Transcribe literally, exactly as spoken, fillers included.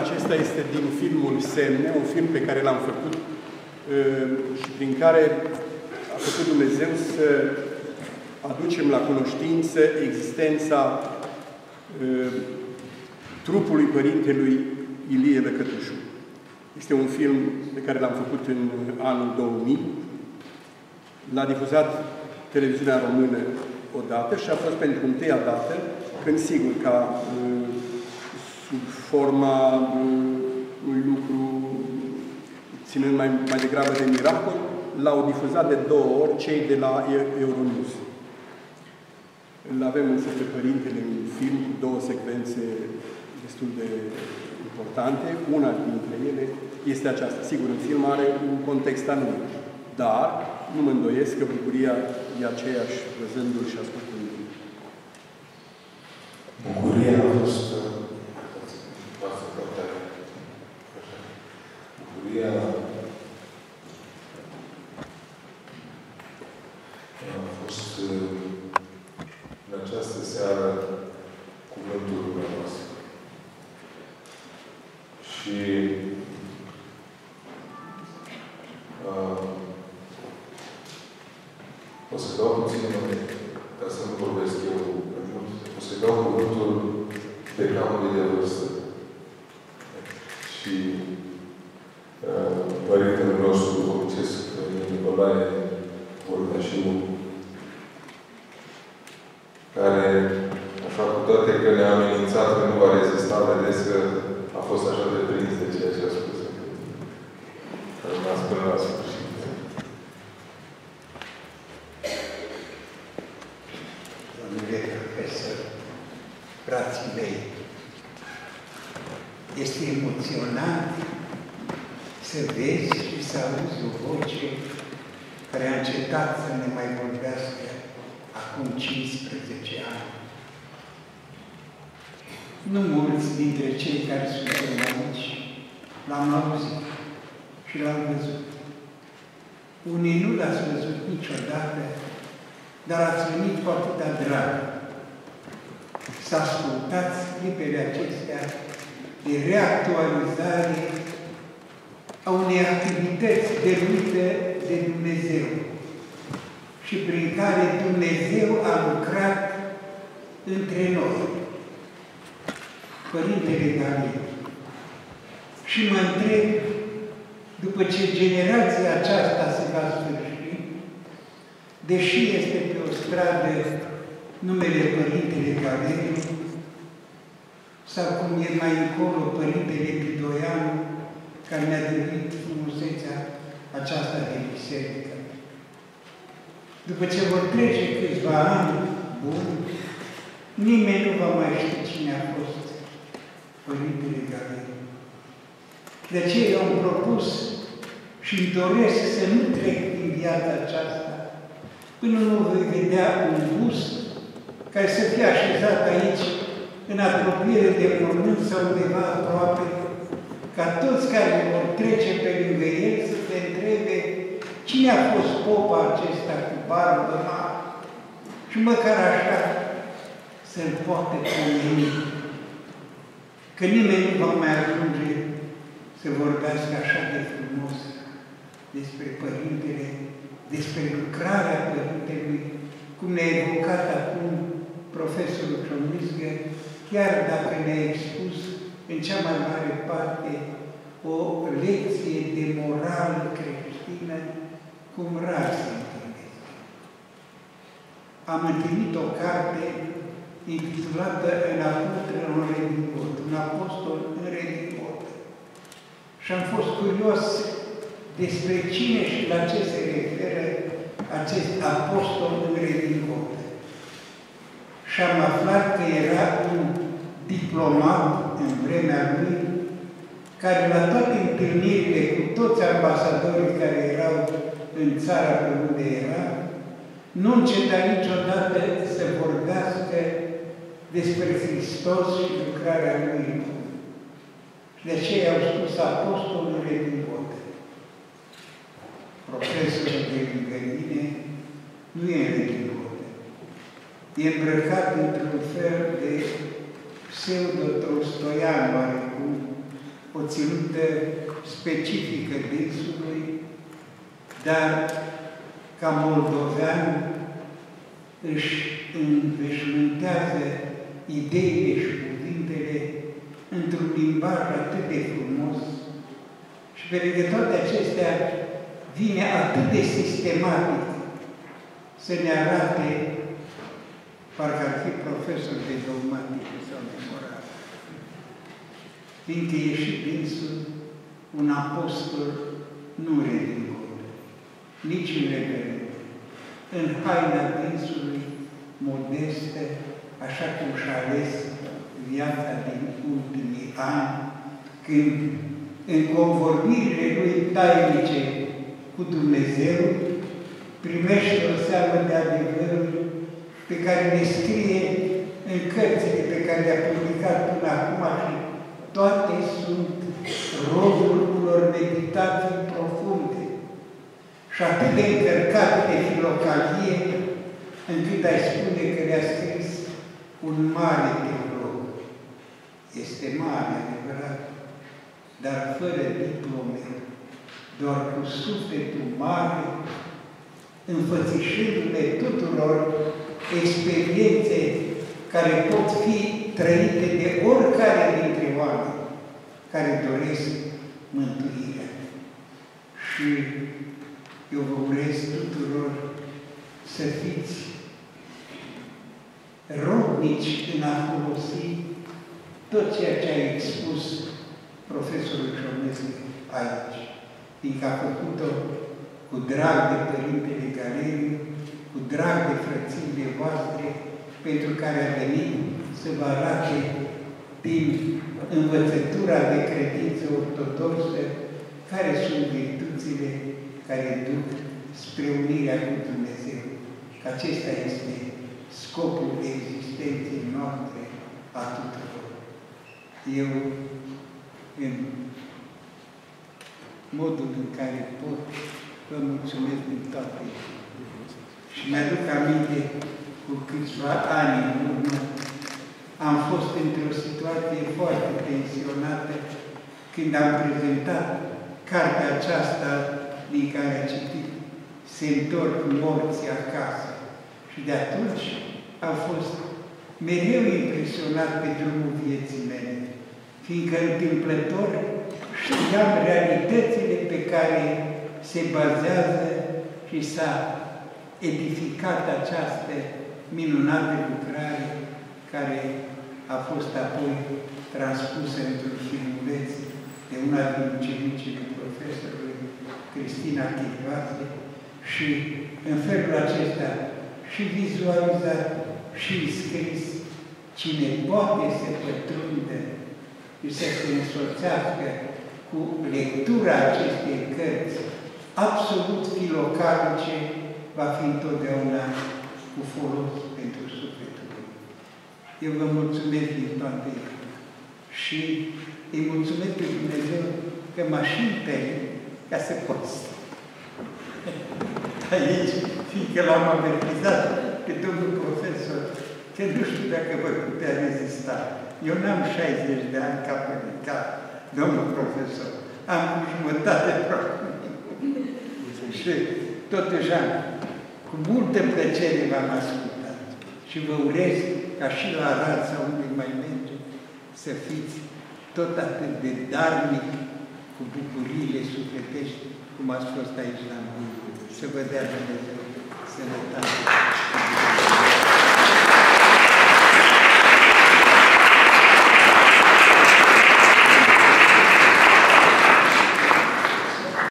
acesta este din filmul Semne, un film pe care l-am făcut și prin care a făcut Dumnezeu să aducem la cunoștință existența trupului Părintelui Ilie Băcătușu. Este un film pe care l-am făcut în anul două mii. L-a difuzat televiziunea română odată și a fost pentru întâia dată, când sigur ca sub forma unui lucru ținând mai, mai degrabă de miracol, l-au difuzat de două ori cei de la Euronews. Îl avem însă pe Părintele în film, două secvențe destul de importante. Una dintre ele este aceasta. Sigur, în film are un context anume, dar nu mă îndoiesc că bucuria e aceeași văzându-l și ascultându-l. Bucuria a fost Bucuria a fost în această seară cuvântul dumneavoastră. Și uh, o să dau puțin mai, dar să nu vorbesc eu mult, o să dau cuvântul decamului de vârstă. Și uh, părintele nostru, Părintele Nicolae Bordașiu, care, așa cu toate că ne-a amenințat că nu va rezista, vedeți că a fost așa de prins de ceea ce a spus. A rămas până la sfârșit. Domnule profesor, frații mei, este emoționant să vezi și să auzi o voce care a încetat să ne mai vorbească acum cincisprezece ani. Nu mulți dintre cei care suntem aici l-am auzit și l-am văzut. Unii nu l-ați văzut niciodată, dar ați venit cu atâta drag să ascultați clipele acestea de reactualizare a unei activități dăruite de Dumnezeu și prin care Dumnezeu a lucrat între noi. Părintele Galeriu. Și mă întreb, după ce generația aceasta se va sfârși, deși este pe o stradă numele Părintele Galeriu, sau cum e mai încolo Părintele Pidoianu, care ne-a dăruit frumusețea aceasta de biserică. După ce vor trece câțiva ani buni, nimeni nu va mai ști cine a fost Părintele Galeriu. De aceea eu am propus și îmi doresc să nu trec din viața aceasta până nu voi vedea un bust care să fie așezat aici, în apropiere de mormânt sau undeva aproape, ca toți care vor trece pe lângă el să se întrebe cine a fost popa acesta cu barbă mare și măcar așa să-l poate pomeni. Că nimeni nu va mai ajunge să vorbească așa de frumos despre Părintele, despre lucrarea Părintelui, cum ne-a evocat acum profesorul Ciomâzgă, chiar dacă ne-a expus în cea mai mare parte o lecție de morală creștină, cum rar se întâlnesc. Am întâlnit o carte intitulată În apostol în redicot, un apostol în redicot. Și am fost curios despre cine și la ce se referă acest apostol în redicot. Și am aflat că era un diplomat în vremea lui, care la toate întâlnirile cu toți ambasadorii care erau în țara pe unde era, nu înceta niciodată să vorbească despre Hristos și lucrarea Lui. Și de aceea i-au spus apostolul din Bot. Profesorul de lângă mine nu e din Bot. E îmbrăcat într-un fel de pseudo-trostoian, oarecum, țintă specifică dânsului, dar ca moldovean își înveșmântează ideile și cuvintele într-un limbaj atât de frumos și pe lângă toate acestea vine atât de sistematic să ne arate parcă ar fi profesor de dogmatică sau de morală. Fiindcă e și dânsul un apostol nu religios, nici în reverent, în haina dânsului modestă, așa cum și-a ales viața din ultimii ani, când, în convorbirile lui tainice cu Dumnezeu, primește o seamă de adevăruri pe care ne scrie în cărțile pe care le-a publicat până acum și toate sunt rodul unor meditații profunde și atât de încărcat de filocalie, încât ai spune că le-a scris un mare teolog. Este mare, adevărat, dar fără diplome, doar cu sufletul mare, înfățișându-le tuturor experiențe care pot fi trăite de oricare dintre oameni care doresc mântuirea. Și eu vă urez tuturor să fiți rodnici în a folosi tot ceea ce a expus profesorul Ciomâzgă aici, fiindcă a făcut-o cu drag de Părintele Galeriu, cu drag de frățile voastre, pentru care a venit să vă arate din învățătura de credință ortodoxă care sunt virtuțile care duc spre unirea cu Dumnezeu. Că acesta este scopul existenței noastre a tuturor. Eu, în modul în care pot, vă mulțumesc din toate. Și mi-aduc aminte, cu câțiva ani în urmă, am fost într-o situație foarte tensionată când am prezentat cartea aceasta din care a citit Se întorc morții acasă. Și de atunci am fost mereu impresionat pe drumul vieții mele, fiindcă întâmplător știam realitățile pe care se bazează și s-a edificat această minunată lucrare care a fost apoi transpusă într-un filmuleț de una din ucenicile profesorului Cristina Chirvăsuță și în felul acesta și vizualizat și scris cine poate să pătrundă și să se însoțească cu lectura acestei cărți absolut filocalice va fi întotdeauna cu folos pentru sufletul meu. Eu vă mulțumesc din toate și îi mulțumesc pe Dumnezeu că m-a și întâlnit ca să pot sta aici, fiindcă l-am avertizat pe domnul profesor că nu știu dacă vă putea rezista. Eu n-am șaizeci de ani ca părinte, ca domnul profesor. Am jumătate probabil. Și totuși am cu multă plăcere v-am ascultat și vă urez ca și la Arad sau unde mai merge să fiți tot atât de darnic cu bucuriile sufletești cum ați fost aici la noi. Să vă dea Dumnezeu sănătate.